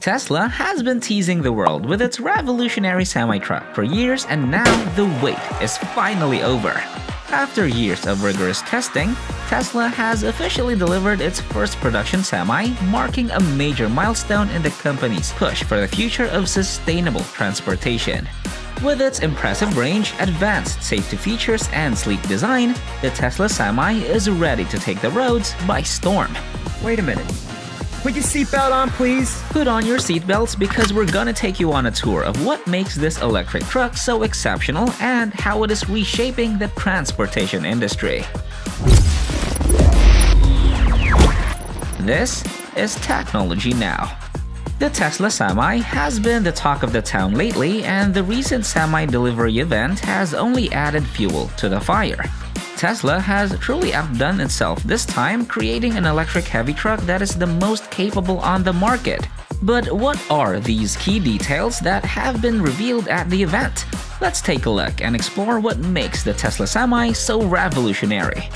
Tesla has been teasing the world with its revolutionary semi-truck for years, and now the wait is finally over. After years of rigorous testing, Tesla has officially delivered its first production semi, marking a major milestone in the company's push for the future of sustainable transportation. With its impressive range, advanced safety features, and sleek design, the Tesla Semi is ready to take the roads by storm. Wait a minute. Put your seatbelt on, please. Put on your seatbelts because we're gonna take you on a tour of what makes this electric truck so exceptional and how it is reshaping the transportation industry. This is Technology Now. The Tesla Semi has been the talk of the town lately, and the recent Semi delivery event has only added fuel to the fire. Tesla has truly outdone itself this time, creating an electric heavy truck that is the most capable on the market. But what are these key details that have been revealed at the event? Let's take a look and explore what makes the Tesla Semi so revolutionary.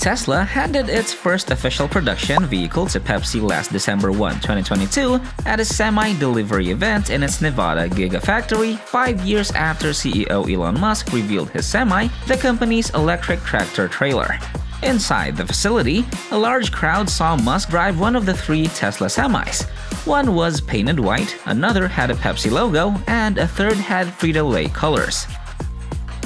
Tesla handed its first official production vehicle to Pepsi last December 1, 2022 at a semi-delivery event in its Nevada Gigafactory, 5 years after CEO Elon Musk revealed his Semi, the company's electric tractor-trailer. Inside the facility, a large crowd saw Musk drive one of the three Tesla Semis. One was painted white, another had a Pepsi logo, and a third had Frito-Lay colors.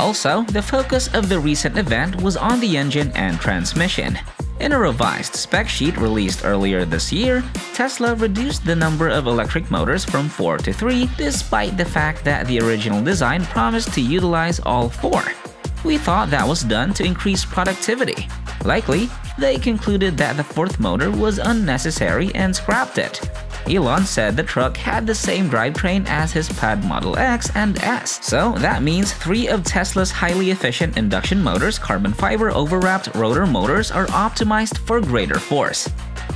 Also, the focus of the recent event was on the engine and transmission. In a revised spec sheet released earlier this year, Tesla reduced the number of electric motors from 4 to 3, despite the fact that the original design promised to utilize all 4. We thought that was done to increase productivity. Likely, they concluded that the 4th motor was unnecessary and scrapped it. Elon said the truck had the same drivetrain as his Plaid Model X and S, so that means 3 of Tesla's highly efficient induction motors, carbon fiber overwrapped rotor motors, are optimized for greater force.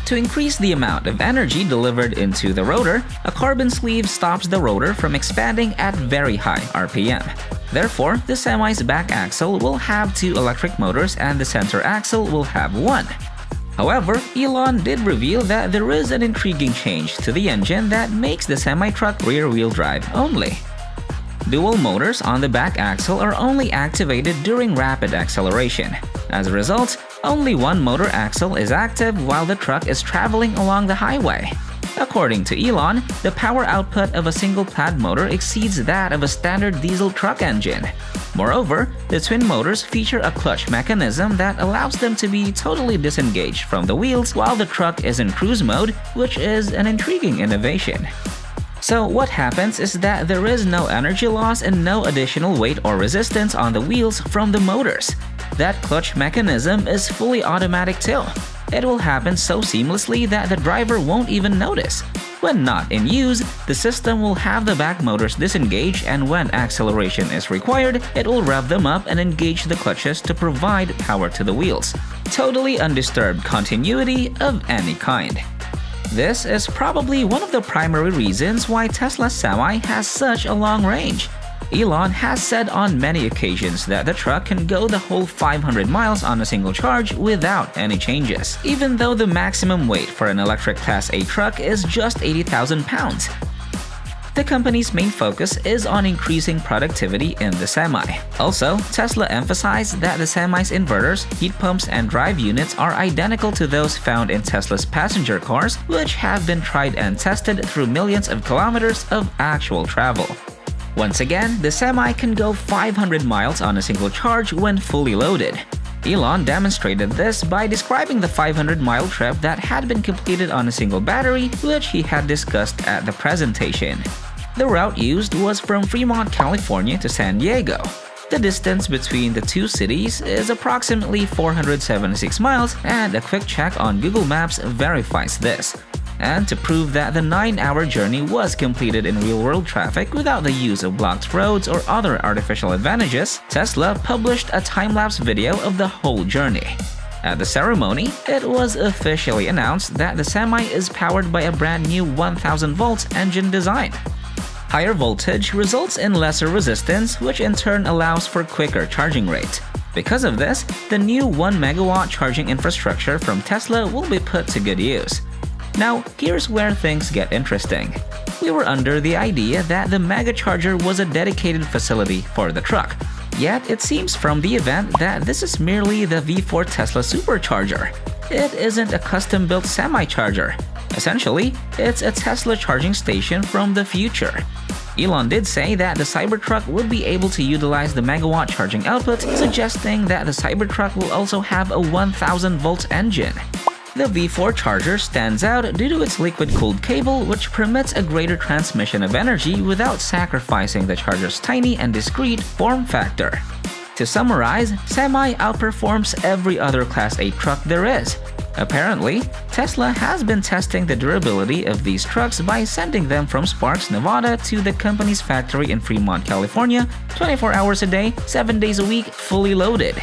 To increase the amount of energy delivered into the rotor, a carbon sleeve stops the rotor from expanding at very high RPM. Therefore, the Semi's back axle will have 2 electric motors and the center axle will have 1. However, Elon did reveal that there is an intriguing change to the engine that makes the semi-truck rear-wheel drive only. Dual motors on the back axle are only activated during rapid acceleration. As a result, only one motor axle is active while the truck is traveling along the highway. According to Elon, the power output of a single Plaid motor exceeds that of a standard diesel truck engine. Moreover, the twin motors feature a clutch mechanism that allows them to be totally disengaged from the wheels while the truck is in cruise mode, which is an intriguing innovation. So what happens is that there is no energy loss and no additional weight or resistance on the wheels from the motors. That clutch mechanism is fully automatic too. It will happen so seamlessly that the driver won't even notice. When not in use, the system will have the back motors disengage, and when acceleration is required, it will rev them up and engage the clutches to provide power to the wheels. Totally undisturbed continuity of any kind. This is probably one of the primary reasons why Tesla Semi has such a long range. Elon has said on many occasions that the truck can go the whole 500 miles on a single charge without any changes, even though the maximum weight for an electric Class A truck is just 80,000 pounds. The company's main focus is on increasing productivity in the Semi. Also, Tesla emphasized that the Semi's inverters, heat pumps, and drive units are identical to those found in Tesla's passenger cars, which have been tried and tested through millions of kilometers of actual travel. Once again, the Semi can go 500 miles on a single charge when fully loaded. Elon demonstrated this by describing the 500-mile trip that had been completed on a single battery, which he had discussed at the presentation. The route used was from Fremont, California to San Diego. The distance between the two cities is approximately 476 miles, and a quick check on Google Maps verifies this. And to prove that the 9-hour journey was completed in real-world traffic without the use of blocked roads or other artificial advantages, Tesla published a time-lapse video of the whole journey. At the ceremony, it was officially announced that the Semi is powered by a brand new 1000-volt engine design. Higher voltage results in lesser resistance, which in turn allows for quicker charging rate. Because of this, the new 1-megawatt charging infrastructure from Tesla will be put to good use. Now, here's where things get interesting. We were under the idea that the Mega Charger was a dedicated facility for the truck. Yet, it seems from the event that this is merely the V4 Tesla Supercharger. It isn't a custom-built semi-charger. Essentially, it's a Tesla charging station from the future. Elon did say that the Cybertruck would be able to utilize the megawatt charging output, suggesting that the Cybertruck will also have a 1000-volt engine. The V4 charger stands out due to its liquid-cooled cable, which permits a greater transmission of energy without sacrificing the charger's tiny and discreet form factor. To summarize, Semi outperforms every other Class 8 truck there is. Apparently, Tesla has been testing the durability of these trucks by sending them from Sparks, Nevada to the company's factory in Fremont, California, 24 hours a day, 7 days a week, fully loaded.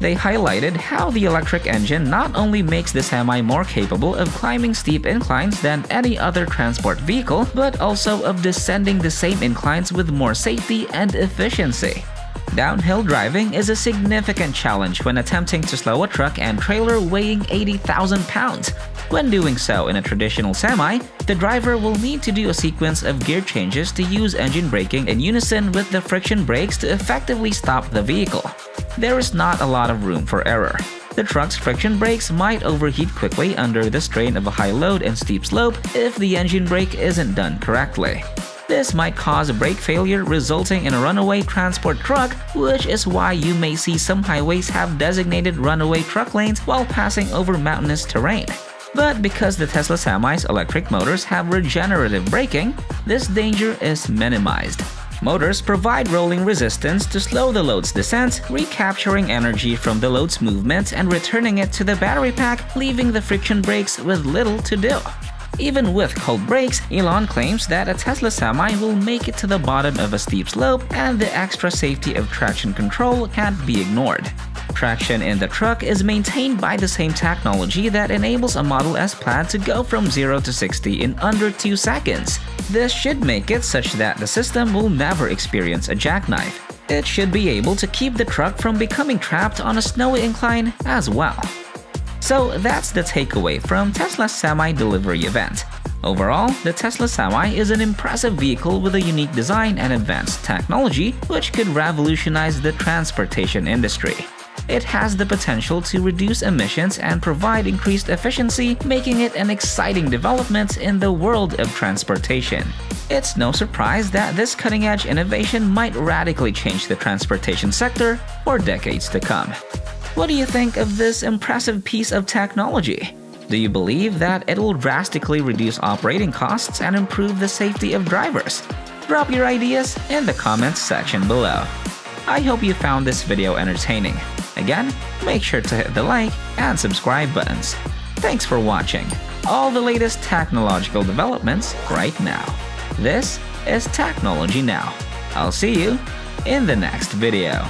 They highlighted how the electric engine not only makes the Semi more capable of climbing steep inclines than any other transport vehicle, but also of descending the same inclines with more safety and efficiency. Downhill driving is a significant challenge when attempting to slow a truck and trailer weighing 80,000 pounds. When doing so in a traditional Semi, the driver will need to do a sequence of gear changes to use engine braking in unison with the friction brakes to effectively stop the vehicle. There is not a lot of room for error. The truck's friction brakes might overheat quickly under the strain of a high load and steep slope if the engine brake isn't done correctly. This might cause a brake failure resulting in a runaway transport truck, which is why you may see some highways have designated runaway truck lanes while passing over mountainous terrain. But because the Tesla Semi's electric motors have regenerative braking, this danger is minimized. Motors provide rolling resistance to slow the load's descent, recapturing energy from the load's movement and returning it to the battery pack, leaving the friction brakes with little to do. Even with cold brakes, Elon claims that a Tesla Semi will make it to the bottom of a steep slope, and the extra safety of traction control can't be ignored. Traction in the truck is maintained by the same technology that enables a Model S Plaid to go from 0 to 60 in under 2 seconds. This should make it such that the system will never experience a jackknife. It should be able to keep the truck from becoming trapped on a snowy incline as well. So that's the takeaway from Tesla's Semi delivery event. Overall, the Tesla Semi is an impressive vehicle with a unique design and advanced technology which could revolutionize the transportation industry. It has the potential to reduce emissions and provide increased efficiency, making it an exciting development in the world of transportation. It's no surprise that this cutting-edge innovation might radically change the transportation sector for decades to come. What do you think of this impressive piece of technology? Do you believe that it'll drastically reduce operating costs and improve the safety of drivers? Drop your ideas in the comments section below. I hope you found this video entertaining. Again, make sure to hit the like and subscribe buttons. Thanks for watching all the latest technological developments right now. This is Technology Now. I'll see you in the next video.